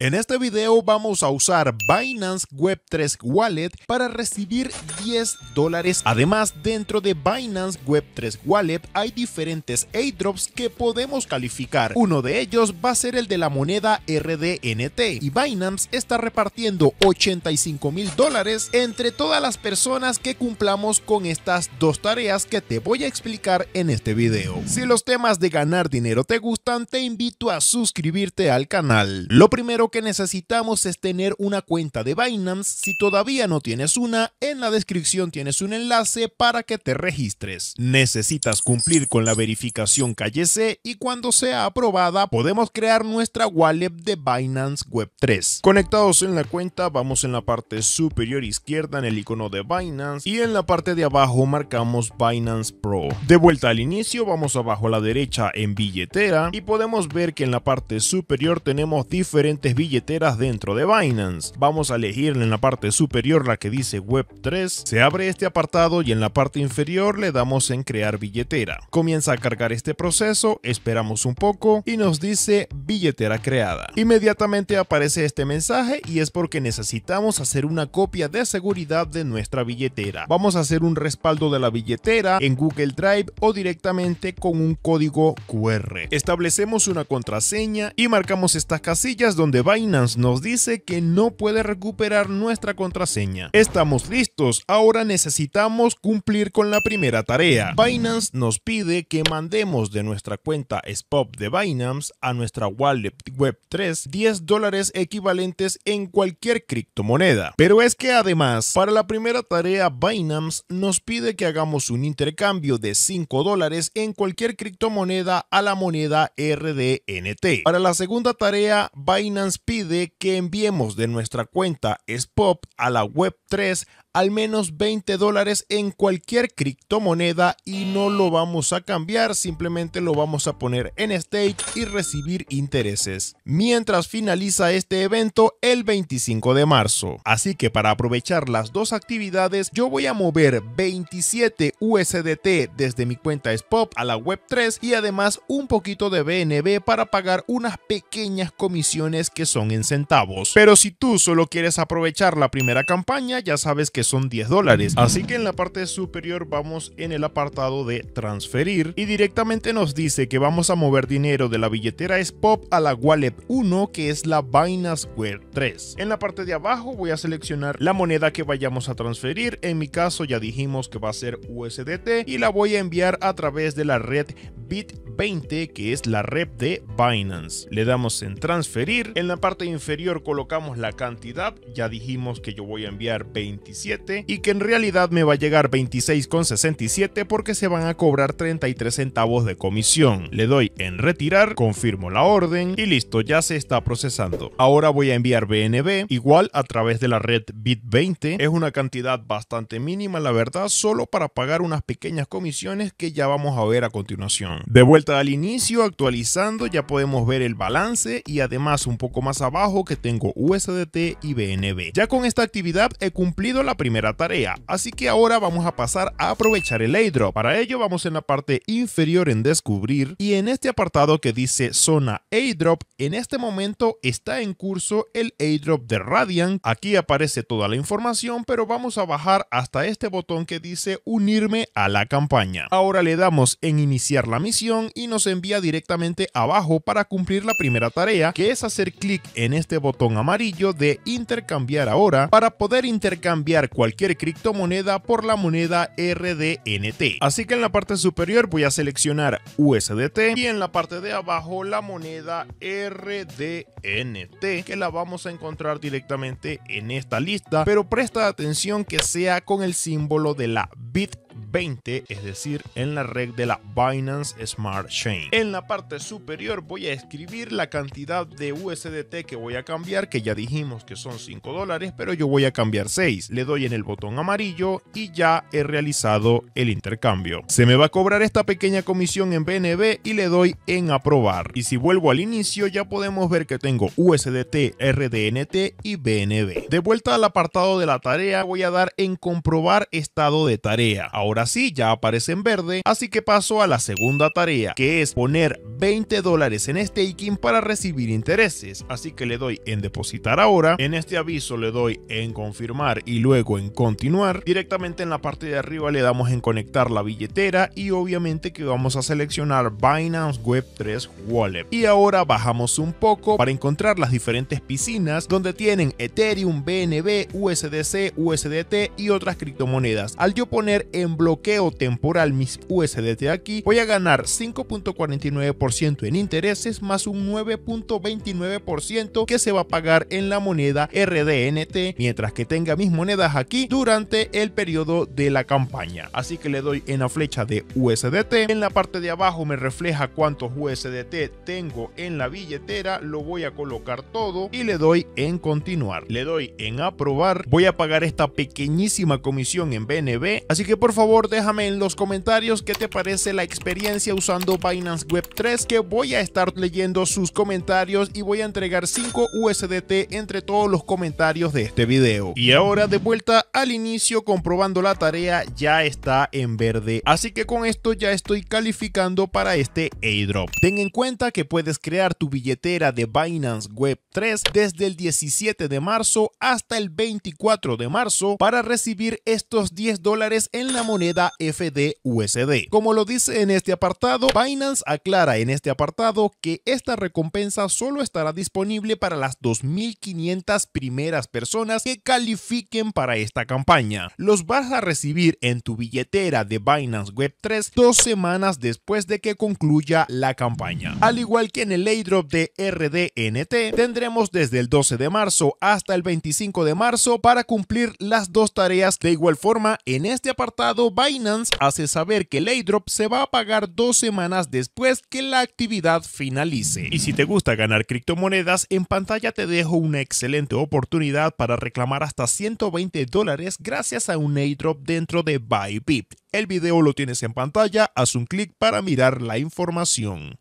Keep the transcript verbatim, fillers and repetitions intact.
En este video vamos a usar Binance web tres Wallet para recibir diez dólares. Además, dentro de Binance web tres Wallet hay diferentes airdrops que podemos calificar. Uno de ellos va a ser el de la moneda R D N T y Binance está repartiendo ochenta y cinco mil dólares entre todas las personas que cumplamos con estas dos tareas que te voy a explicar en este video. Si los temas de ganar dinero te gustan, te invito a suscribirte al canal. Lo primero que necesitamos es tener una cuenta de Binance. Si todavía no tienes una, en la descripción tienes un enlace para que te registres. Necesitas cumplir con la verificación K Y C y cuando sea aprobada podemos crear nuestra wallet de Binance web tres. Conectados en la cuenta, vamos en la parte superior izquierda en el icono de Binance y en la parte de abajo marcamos Binance Pro. De vuelta al inicio, vamos abajo a la derecha en billetera y podemos ver que en la parte superior tenemos diferentes billeteras dentro de Binance. Vamos a elegir en la parte superior la que dice web tres, se abre este apartado y en la parte inferior le damos en crear billetera. Comienza a cargar este proceso, esperamos un poco y nos dice billetera creada. Inmediatamente aparece este mensaje y es porque necesitamos hacer una copia de seguridad de nuestra billetera. Vamos a hacer un respaldo de la billetera en Google Drive o directamente con un código Q R. Establecemos una contraseña y marcamos estas casillas donde Binance nos dice que no puede recuperar nuestra contraseña. Estamos listos, ahora necesitamos cumplir con la primera tarea. Binance nos pide que mandemos de nuestra cuenta Spot de Binance a nuestra wallet web tres diez dólares equivalentes en cualquier criptomoneda. Pero es que además, para la primera tarea Binance nos pide que hagamos un intercambio de cinco dólares en cualquier criptomoneda a la moneda R D N T. Para la segunda tarea, Binance pide que enviemos de nuestra cuenta Spot a la web tres al menos veinte dólares en cualquier criptomoneda y no lo vamos a cambiar, simplemente lo vamos a poner en stake y recibir intereses. Mientras finaliza este evento el veinticinco de marzo. Así que para aprovechar las dos actividades, yo voy a mover veintisiete U S D T desde mi cuenta Spot a la web tres y además un poquito de B N B para pagar unas pequeñas comisiones que son en centavos. Pero si tú solo quieres aprovechar la primera campaña, ya sabes que son diez dólares. Así que en la parte superior vamos en el apartado de transferir y directamente nos dice que vamos a mover dinero de la billetera Spot a la wallet uno, que es la Binance web tres. En la parte de abajo voy a seleccionar la moneda que vayamos a transferir. En mi caso ya dijimos que va a ser U S D T y la voy a enviar a través de la red bit veinte, que es la red de Binance. Le damos en transferir. En la parte inferior colocamos la cantidad. Ya dijimos que yo voy a enviar veintisiete y que en realidad me va a llegar veintiséis con sesenta y siete porque se van a cobrar treinta y tres centavos de comisión. Le doy en retirar, confirmo la orden y listo, ya se está procesando. Ahora voy a enviar B N B igual a través de la red bit veinte. Es una cantidad bastante mínima, la verdad, solo para pagar unas pequeñas comisiones que ya vamos a ver a continuación. De vuelta al inicio, actualizando, ya podemos ver el balance y además un poco más abajo que tengo U S D T y B N B. Ya con esta actividad he cumplido la primera tarea, así que ahora vamos a pasar a aprovechar el airdrop. Para ello vamos en la parte inferior en descubrir y en este apartado que dice zona airdrop, en este momento está en curso el airdrop de Radiant. Aquí aparece toda la información, pero vamos a bajar hasta este botón que dice unirme a la campaña. Ahora le damos en iniciar la misión y nos envía directamente abajo para cumplir la primera tarea, que es hacer clic en este botón amarillo de intercambiar ahora para poder intercambiar cualquier criptomoneda por la moneda R D N T. Así que en la parte superior voy a seleccionar U S D T y en la parte de abajo la moneda R D N T, que la vamos a encontrar directamente en esta lista, pero presta atención que sea con el símbolo de la bit veinte, es decir, en la red de la Binance Smart Chain. En la parte superior voy a escribir la cantidad de U S D T que voy a cambiar, que ya dijimos que son cinco dólares, pero yo voy a cambiar seis. Le doy en el botón amarillo y ya he realizado el intercambio. Se me va a cobrar esta pequeña comisión en B N B y le doy en aprobar. Y si vuelvo al inicio, ya podemos ver que tengo U S D T, R D N T y B N B. De vuelta al apartado de la tarea, voy a dar en comprobar estado de tarea. Ahora Ahora sí, ya aparece en verde, así que paso a la segunda tarea, que es poner veinte dólares en staking para recibir intereses. Así que le doy en depositar ahora, en este aviso le doy en confirmar y luego en continuar. Directamente en la parte de arriba le damos en conectar la billetera y obviamente que vamos a seleccionar Binance web tres Wallet. Y ahora bajamos un poco para encontrar las diferentes piscinas donde tienen Ethereum, B N B, U S D C, U S D T y otras criptomonedas. Al yo poner en bloqueo temporal mis U S D T aquí, voy a ganar cinco punto cuarenta y nueve por ciento en intereses más un nueve punto veintinueve por ciento que se va a pagar en la moneda R D N T mientras que tenga mis monedas aquí durante el periodo de la campaña. Así que le doy en la flecha de U S D T. En la parte de abajo me refleja cuántos U S D T tengo en la billetera, lo voy a colocar todo y le doy en continuar. Le doy en aprobar. Voy a pagar esta pequeñísima comisión en B N B, así que por favor déjame en los comentarios qué te parece la experiencia usando Binance web tres, que voy a estar leyendo sus comentarios y voy a entregar cinco U S D T entre todos los comentarios de este video. Y ahora de vuelta al inicio, comprobando la tarea, ya está en verde, así que con esto ya estoy calificando para este airdrop. Ten en cuenta que puedes crear tu billetera de Binance web tres desde el diecisiete de marzo hasta el veinticuatro de marzo para recibir estos diez dólares en la moneda F D U S D. Como lo dice en este apartado, Binance aclara en este apartado que esta recompensa solo estará disponible para las dos mil quinientas primeras personas que califiquen para esta campaña. Los vas a recibir en tu billetera de Binance web tres dos semanas después de que concluya la campaña. Al igual que en el airdrop de R D N T, tendremos desde el doce de marzo hasta el veinticinco de marzo para cumplir las dos tareas. De igual forma, en este apartado Binance hace saber que el airdrop se va a pagar dos semanas después que la actividad finalice. Y si te gusta ganar criptomonedas, en pantalla te dejo una excelente oportunidad para reclamar hasta ciento veinte dólares gracias a un airdrop dentro de Bybit. El video lo tienes en pantalla, haz un clic para mirar la información.